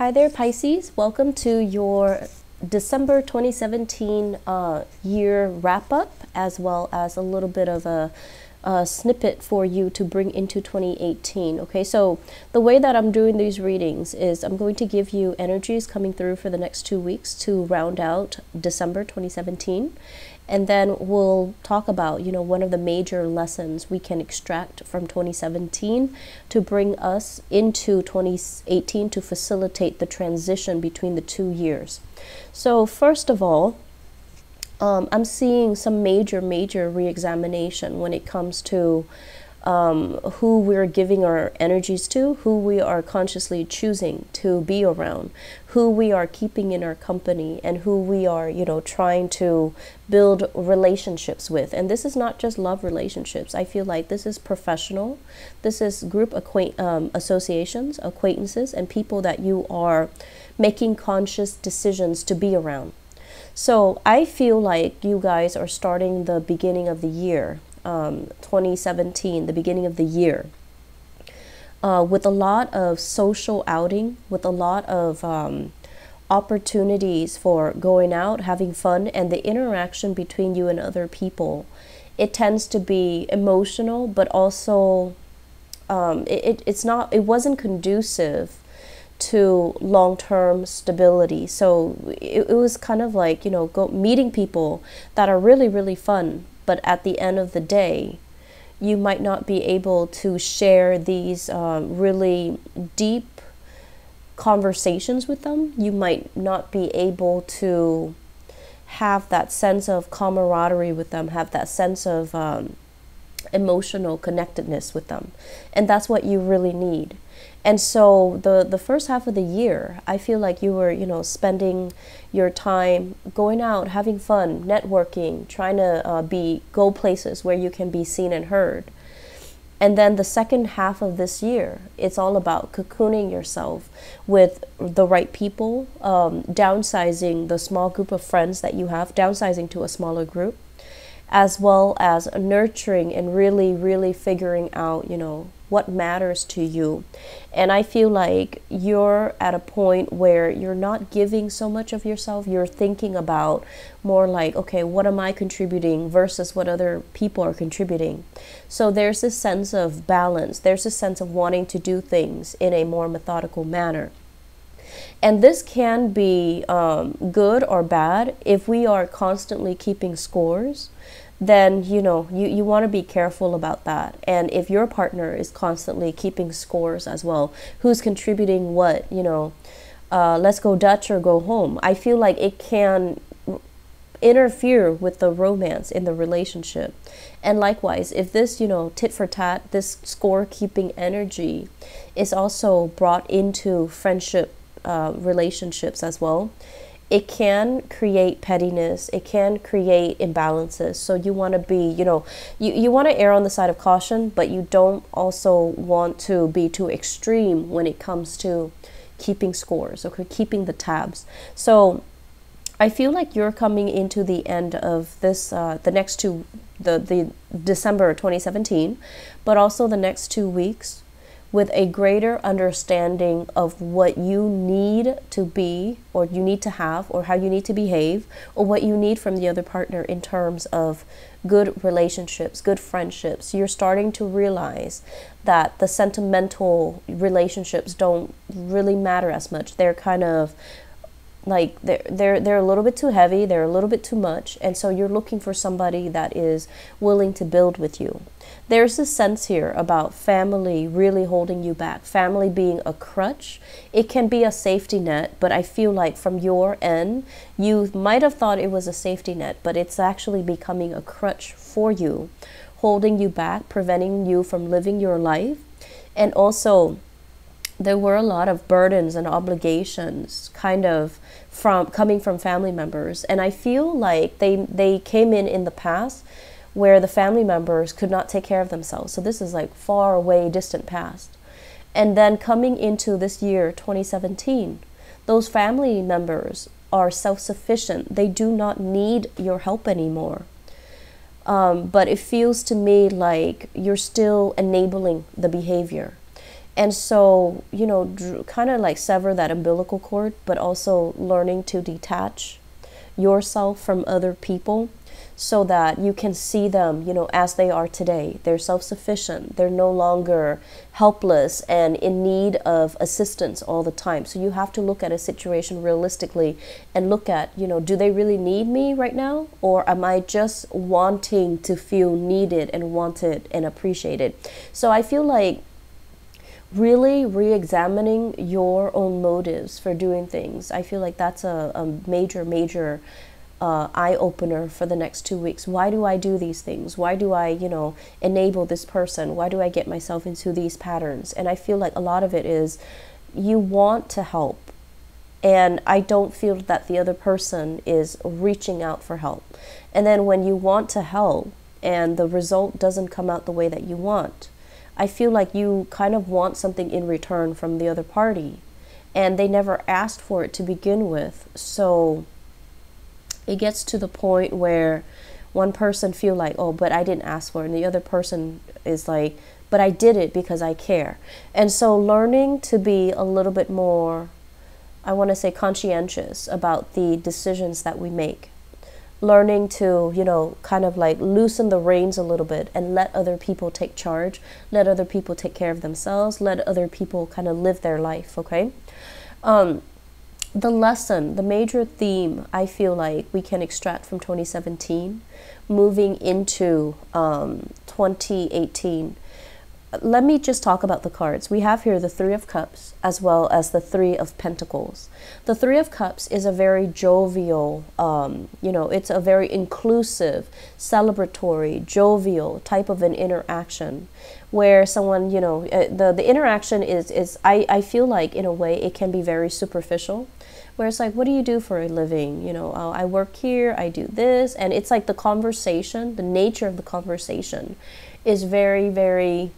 Hi there, Pisces. Welcome to your December 2017 year wrap-up, as well as a little bit of a snippet for you to bring into 2018. Okay, so the way that I'm doing these readings is I'm going to give you energies coming through for the next 2 weeks to round out December 2017. And then we'll talk about, you know, one of the major lessons we can extract from 2017 to bring us into 2018 to facilitate the transition between the 2 years. So first of all, I'm seeing some major re-examination when it comes to who we're giving our energies to, who we are consciously choosing to be around, who we are keeping in our company, and who we are, you know, trying to build relationships with. And this is not just love relationships. I feel like this is professional. This is group associations, acquaintances, and people that you are making conscious decisions to be around. So I feel like you guys are starting the beginning of the year, 2017, the beginning of the year, with a lot of social outing, with a lot of opportunities for going out, having fun, and the interaction between you and other people. It tends to be emotional, but also it wasn't conducive to long-term stability. So it was kind of like, you know, meeting people that are really fun, but at the end of the day, you might not be able to share these really deep conversations with them. You might not be able to have that sense of camaraderie with them, have that sense of emotional connectedness with them. And that's what you really need. And so the first half of the year, I feel like you were, you know, spending your time going out, having fun, networking, trying to go places where you can be seen and heard. And then the second half of this year, it's all about cocooning yourself with the right people, downsizing the small group of friends that you have, downsizing to a smaller group, as well as nurturing and really figuring out, you know, what matters to you. And I feel like you're at a point where you're not giving so much of yourself. You're thinking about more like, okay, what am I contributing versus what other people are contributing? So there's this sense of balance. There's a sense of wanting to do things in a more methodical manner. And this can be good or bad. If we are constantly keeping scores, then, you know, you want to be careful about that. And if your partner is constantly keeping scores as well, who's contributing what, you know, let's go Dutch or go home. I feel like it can interfere with the romance in the relationship. And likewise, if this, you know, tit for tat, this score keeping energy is also brought into friendship relationships as well, it can create pettiness, it can create imbalances. So you want to be, you know, you want to err on the side of caution, but you don't also want to be too extreme when it comes to keeping scores, okay, keeping the tabs. So I feel like you're coming into the end of this, the next two, the December 2017, but also the next 2 weeks with a greater understanding of what you need to be, or you need to have, or how you need to behave, or what you need from the other partner in terms of good relationships, good friendships. You're starting to realize that the sentimental relationships don't really matter as much. They're kind of like, they're a little bit too heavy, they're a little bit too much, and so you're looking for somebody that is willing to build with you. There's this sense here about family really holding you back, family being a crutch. It can be a safety net, but I feel like from your end, you might have thought it was a safety net, but it's actually becoming a crutch for you, holding you back, preventing you from living your life. And also, there were a lot of burdens and obligations kind of coming from family members. And I feel like they came in the past where the family members could not take care of themselves. So this is like far away, distant past. And then coming into this year, 2017, those family members are self-sufficient. They do not need your help anymore. But it feels to me like you're still enabling the behavior. And so, you know, kind of like sever that umbilical cord, but also learning to detach yourself from other people so that you can see them, you know, as they are today. They're self-sufficient. They're no longer helpless and in need of assistance all the time. So you have to look at a situation realistically and look at, you know, do they really need me right now? Or am I just wanting to feel needed and wanted and appreciated? So I feel like really re-examining your own motives for doing things. I feel like that's a major eye-opener for the next 2 weeks. Why do I do these things? Why do I, you know, enable this person? Why do I get myself into these patterns? And I feel like a lot of it is you want to help. And I don't feel that the other person is reaching out for help. And then when you want to help and the result doesn't come out the way that you want, I feel like you kind of want something in return from the other party, and they never asked for it to begin with. So it gets to the point where one person feel like, oh, but I didn't ask for it. And the other person is like, but I did it because I care. And so learning to be a little bit more, I want to say, conscientious about the decisions that we make. Learning to, you know, kind of like loosen the reins a little bit and let other people take charge, let other people take care of themselves, let other people kind of live their life, okay? The lesson, the major theme I feel like we can extract from 2017 moving into 2018. Let me just talk about the cards. We have here the Three of Cups as well as the Three of Pentacles. The Three of Cups is a very jovial, you know, it's a very inclusive, celebratory, jovial type of an interaction where someone, you know, the interaction is I feel like in a way it can be very superficial, where it's like, what do you do for a living? You know, I work here, I do this. And it's like the conversation, the nature of the conversation is very, very,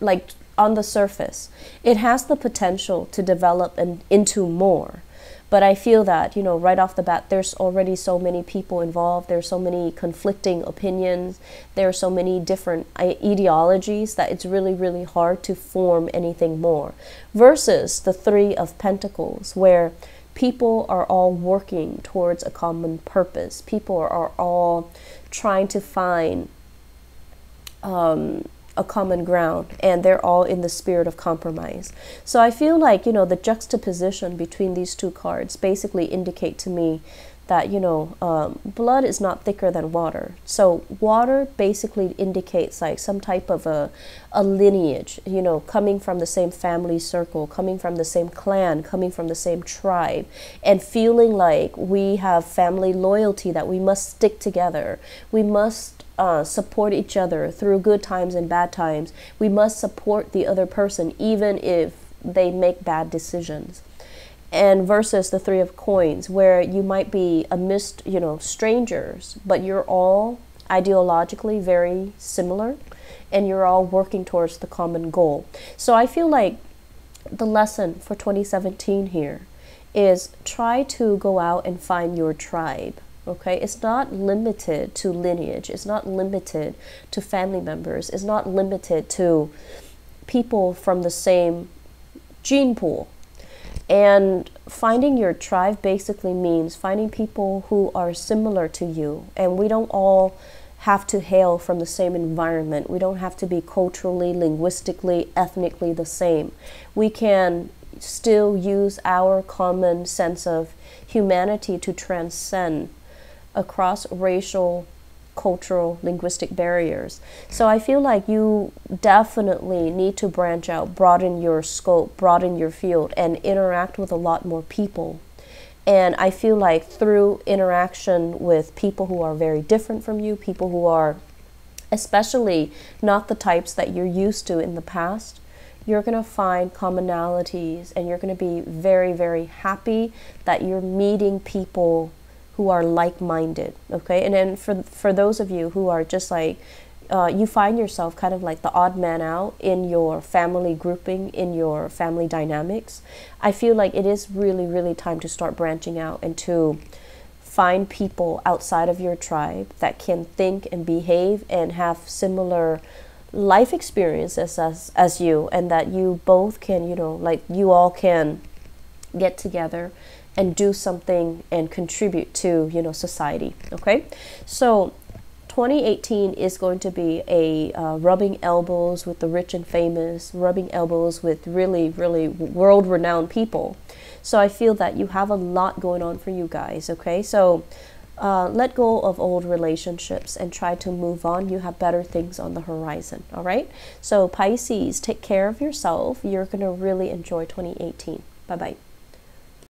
like on the surface. It has the potential to develop and into more, but I feel that, you know, right off the bat, there's already so many people involved, there's so many conflicting opinions, there are so many different ideologies that it's really, really hard to form anything more, versus the Three of Pentacles, where people are all working towards a common purpose. People are all trying to find a common ground, and they're all in the spirit of compromise. So I feel like, you know, the juxtaposition between these two cards basically indicate to me that, you know, blood is not thicker than water. So water basically indicates like some type of a lineage, you know, coming from the same family circle, coming from the same clan, coming from the same tribe, and feeling like we have family loyalty, that we must stick together. We must support each other through good times and bad times. We must support the other person even if they make bad decisions. And versus the Three of Coins, where you might be amidst, you know, strangers, but you're all ideologically very similar, and you're all working towards the common goal. So I feel like the lesson for 2017 here is try to go out and find your tribe. Okay, it's not limited to lineage. It's not limited to family members. It's not limited to people from the same gene pool. And finding your tribe basically means finding people who are similar to you. And we don't all have to hail from the same environment. We don't have to be culturally, linguistically, ethnically the same. We can still use our common sense of humanity to transcend across racial, cultural, linguistic barriers. So I feel like you definitely need to branch out, broaden your scope, broaden your field, and interact with a lot more people. And I feel like through interaction with people who are very different from you, people who are especially not the types that you're used to in the past, you're going to find commonalities, and you're going to be very, very happy that you're meeting people who are like-minded, okay? And then for those of you who are just like, you find yourself kind of like the odd man out in your family grouping, in your family dynamics, I feel like it is really, really time to start branching out and to find people outside of your tribe that can think and behave and have similar life experiences as you, and that you both can, you know, like you all can get together and do something and contribute to, you know, society. Okay, so 2018 is going to be a rubbing elbows with the rich and famous, rubbing elbows with really, really world-renowned people. So I feel that you have a lot going on for you guys. Okay, so let go of old relationships and try to move on. You have better things on the horizon. All right, so Pisces, take care of yourself. You're going to really enjoy 2018. Bye-bye.